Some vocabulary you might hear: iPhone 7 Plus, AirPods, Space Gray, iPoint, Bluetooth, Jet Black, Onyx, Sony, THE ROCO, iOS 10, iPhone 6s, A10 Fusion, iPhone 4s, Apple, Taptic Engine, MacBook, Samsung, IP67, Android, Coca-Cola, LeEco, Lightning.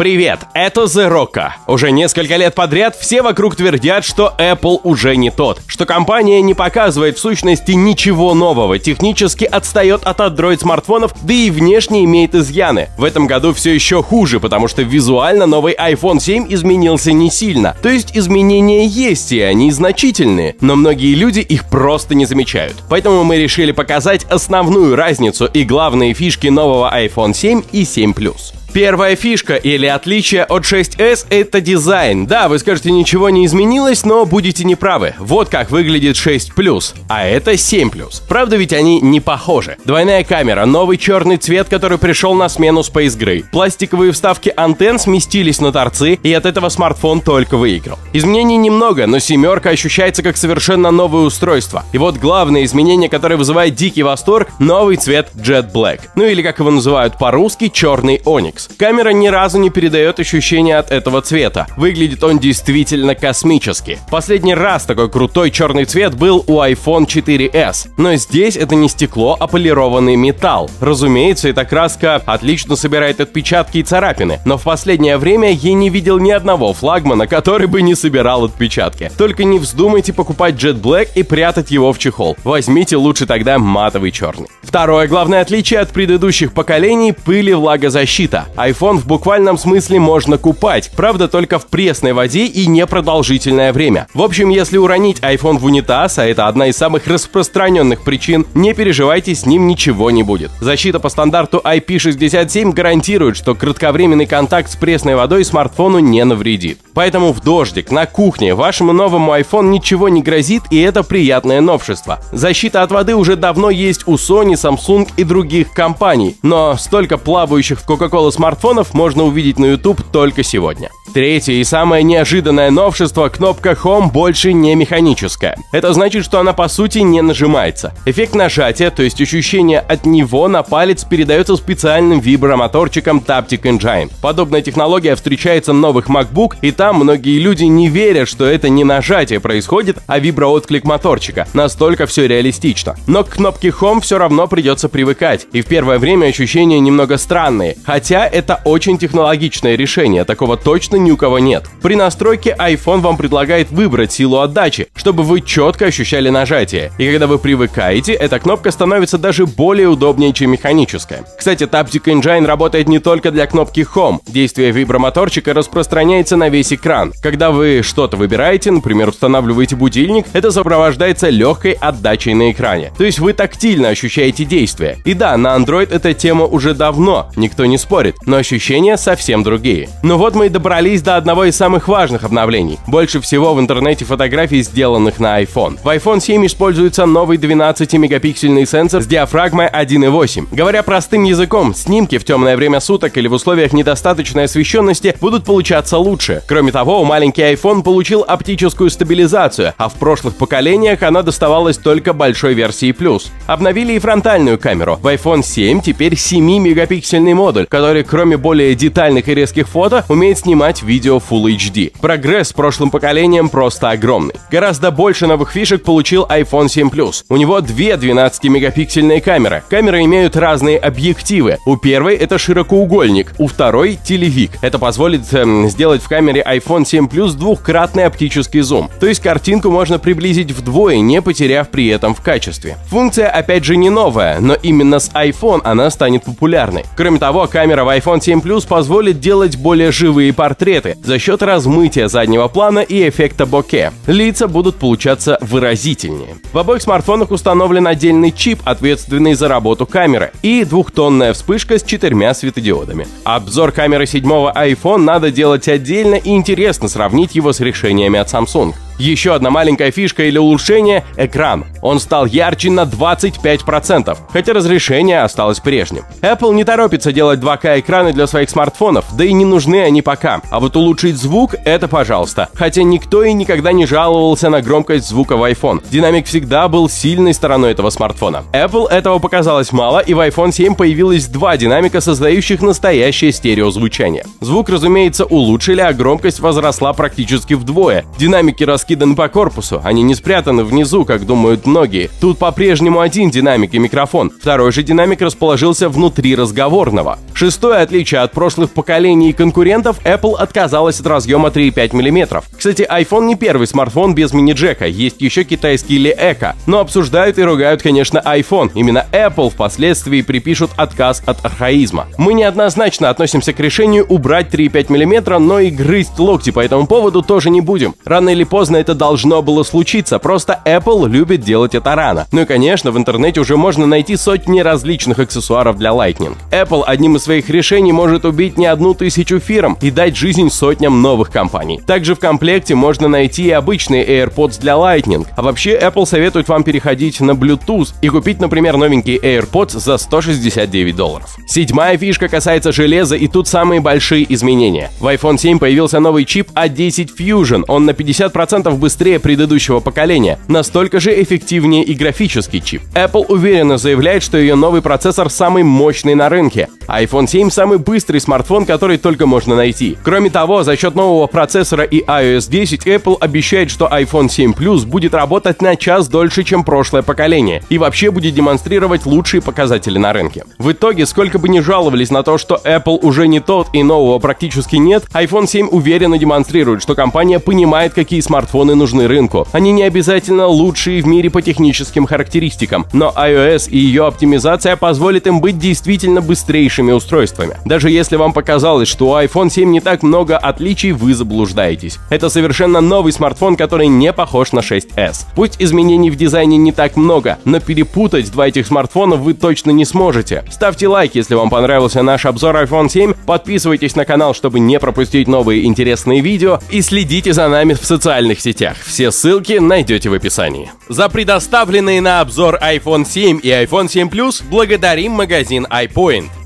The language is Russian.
Привет, это THE ROCO. Уже несколько лет подряд все вокруг твердят, что Apple уже не тот, что компания не показывает в сущности ничего нового, технически отстает от Android смартфонов, да и внешне имеет изъяны. В этом году все еще хуже, потому что визуально новый iPhone 7 изменился не сильно. То есть изменения есть, и они значительные, но многие люди их просто не замечают. Поэтому мы решили показать основную разницу и главные фишки нового iPhone 7 и 7 Plus. Первая фишка или отличие от 6s – это дизайн. Да, вы скажете, ничего не изменилось, но будете неправы. Вот как выглядит 6 Plus, а это 7 Plus. Правда, ведь они не похожи. Двойная камера, новый черный цвет, который пришел на смену Space Gray. Пластиковые вставки антенн сместились на торцы, и от этого смартфон только выиграл. Изменений немного, но семерка ощущается как совершенно новое устройство. И вот главное изменение, которое вызывает дикий восторг – новый цвет Jet Black. Ну или, как его называют по-русски, черный Onyx. Камера ни разу не передает ощущения от этого цвета. Выглядит он действительно космически. Последний раз такой крутой черный цвет был у iPhone 4s. Но здесь это не стекло, а полированный металл. Разумеется, эта краска отлично собирает отпечатки и царапины. Но в последнее время я не видел ни одного флагмана, который бы не собирал отпечатки. Только не вздумайте покупать Jet Black и прятать его в чехол. Возьмите лучше тогда матовый черный. Второе главное отличие от предыдущих поколений – пыль и влагозащита. iPhone в буквальном смысле можно купать, правда только в пресной воде и непродолжительное время. В общем, если уронить iPhone в унитаз, а это одна из самых распространенных причин, не переживайте, с ним ничего не будет. Защита по стандарту IP67 гарантирует, что кратковременный контакт с пресной водой смартфону не навредит. Поэтому в дождик, на кухне, вашему новому iPhone ничего не грозит, и это приятное новшество. Защита от воды уже давно есть у Sony, Samsung и других компаний, но столько плавающих в Coca-Cola смартфонов можно увидеть на YouTube только сегодня. Третье и самое неожиданное новшество – кнопка Home больше не механическая. Это значит, что она по сути не нажимается. Эффект нажатия, то есть ощущение от него на палец, передается специальным вибромоторчиком Taptic Engine. Подобная технология встречается в новых MacBook, и там многие люди не верят, что это не нажатие происходит, а виброотклик моторчика. Настолько все реалистично. Но к кнопке Home все равно придется привыкать, и в первое время ощущения немного странные. Хотя это очень технологичное решение, такого точно ни у кого нет. При настройке iPhone вам предлагает выбрать силу отдачи, чтобы вы четко ощущали нажатие. И когда вы привыкаете, эта кнопка становится даже более удобнее, чем механическая. Кстати, Taptic Engine работает не только для кнопки Home. Действие вибромоторчика распространяется на весь экран. Когда вы что-то выбираете, например, устанавливаете будильник, это сопровождается легкой отдачей на экране. То есть вы тактильно ощущаете действие. И да, на Android эта тема уже давно, никто не спорит, но ощущения совсем другие. Ну вот мы и добрались до одного из самых важных обновлений. Больше всего в интернете фотографий, сделанных на iPhone. В iPhone 7 используется новый 12-мегапиксельный сенсор с диафрагмой 1.8. Говоря простым языком, снимки в темное время суток или в условиях недостаточной освещенности будут получаться лучше. Кроме того, маленький iPhone получил оптическую стабилизацию, а в прошлых поколениях она доставалась только большой версии Plus. Обновили и фронтальную камеру. В iPhone 7 теперь 7-мегапиксельный модуль, который, кроме более детальных и резких фото, умеет снимать видео Full HD. Прогресс с прошлым поколением просто огромный. Гораздо больше новых фишек получил iPhone 7 Plus. У него две 12-мегапиксельные камеры. Камеры имеют разные объективы. У первой это широкоугольник, у второй телевик. Это позволит сделать в камере iPhone 7 Plus двухкратный оптический зум. То есть картинку можно приблизить вдвое, не потеряв при этом в качестве. Функция опять же не новая, но именно с iPhone она станет популярной. Кроме того, камера в iPhone 7 Plus позволит делать более живые портреты за счет размытия заднего плана и эффекта боке. Лица будут получаться выразительнее. В обоих смартфонах установлен отдельный чип, ответственный за работу камеры, и двухтонная вспышка с 4 светодиодами. Обзор камеры 7-го iPhone надо делать отдельно, и интересно сравнить его с решениями от Samsung. Еще одна маленькая фишка или улучшение – экран. Он стал ярче на 25%, хотя разрешение осталось прежним. Apple не торопится делать 2К экраны для своих смартфонов, да и не нужны они пока. А вот улучшить звук – это пожалуйста. Хотя никто и никогда не жаловался на громкость звука в iPhone. Динамик всегда был сильной стороной этого смартфона. Apple этого показалось мало, и в iPhone 7 появилось 2 динамика, создающих настоящее стереозвучание. Звук, разумеется, улучшили, а громкость возросла практически вдвое. Динамики раскинули раскиданы по корпусу, они не спрятаны внизу, как думают многие. Тут по-прежнему один динамик и микрофон, второй же динамик расположился внутри разговорного. Шестое отличие от прошлых поколений и конкурентов — Apple отказалась от разъема 3,5 мм. Кстати, iPhone не первый смартфон без мини-джека, есть еще китайский LeEco, но обсуждают и ругают, конечно, iPhone. Именно Apple впоследствии припишут отказ от архаизма. Мы неоднозначно относимся к решению убрать 3,5 мм, но и грызть локти по этому поводу тоже не будем. Рано или поздно это должно было случиться, просто Apple любит делать это рано. Ну и, конечно, в интернете уже можно найти сотни различных аксессуаров для Lightning. Apple одним из своих решений может убить не 1000 фирм и дать жизнь сотням новых компаний. Также в комплекте можно найти и обычные AirPods для Lightning. А вообще, Apple советует вам переходить на Bluetooth и купить, например, новенькие AirPods за $169. Седьмая фишка касается железа, и тут самые большие изменения. В iPhone 7 появился новый чип A10 Fusion, он на 50% быстрее предыдущего поколения, настолько же эффективнее и графический чип. Apple уверенно заявляет, что ее новый процессор самый мощный на рынке. iPhone 7 самый быстрый смартфон, который только можно найти. Кроме того, за счет нового процессора и iOS 10 Apple обещает, что iPhone 7 Plus будет работать на час дольше, чем прошлое поколение, и вообще будет демонстрировать лучшие показатели на рынке. В итоге, сколько бы ни жаловались на то, что Apple уже не тот и нового практически нет, iPhone 7 уверенно демонстрирует, что компания понимает, какие смартфоны нужны рынку. Они не обязательно лучшие в мире по техническим характеристикам, но iOS и ее оптимизация позволит им быть действительно быстрейшими устройствами. Даже если вам показалось, что у iPhone 7 не так много отличий, вы заблуждаетесь. Это совершенно новый смартфон, который не похож на 6s. Пусть изменений в дизайне не так много, но перепутать два этих смартфона вы точно не сможете. Ставьте лайк, если вам понравился наш обзор iPhone 7, подписывайтесь на канал, чтобы не пропустить новые интересные видео, и следите за нами в социальных сетях. Все ссылки найдете в описании. За предоставленные на обзор iPhone 7 и iPhone 7 Plus благодарим магазин iPoint.